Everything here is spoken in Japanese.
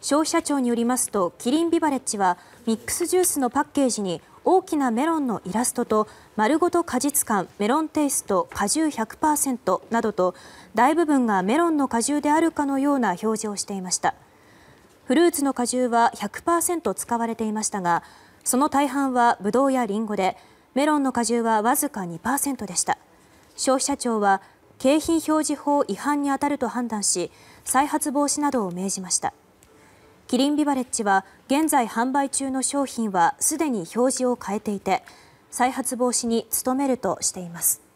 消費者庁によりますとキリンビバレッジはミックスジュースのパッケージに大きなメロンのイラストと丸ごと果実感メロンテイスト果汁 100% などと大部分がメロンの果汁であるかのような表示をしていました。フルーツの果汁は 100% 使われていましたが、その大半はブドウやリンゴでメロンの果汁はわずか 2% でした。消費者庁は景品表示法違反に当たると判断し再発防止などを命じました。キリンビバレッジは現在販売中の商品はすでに表示を変えていて再発防止に努めるとしています。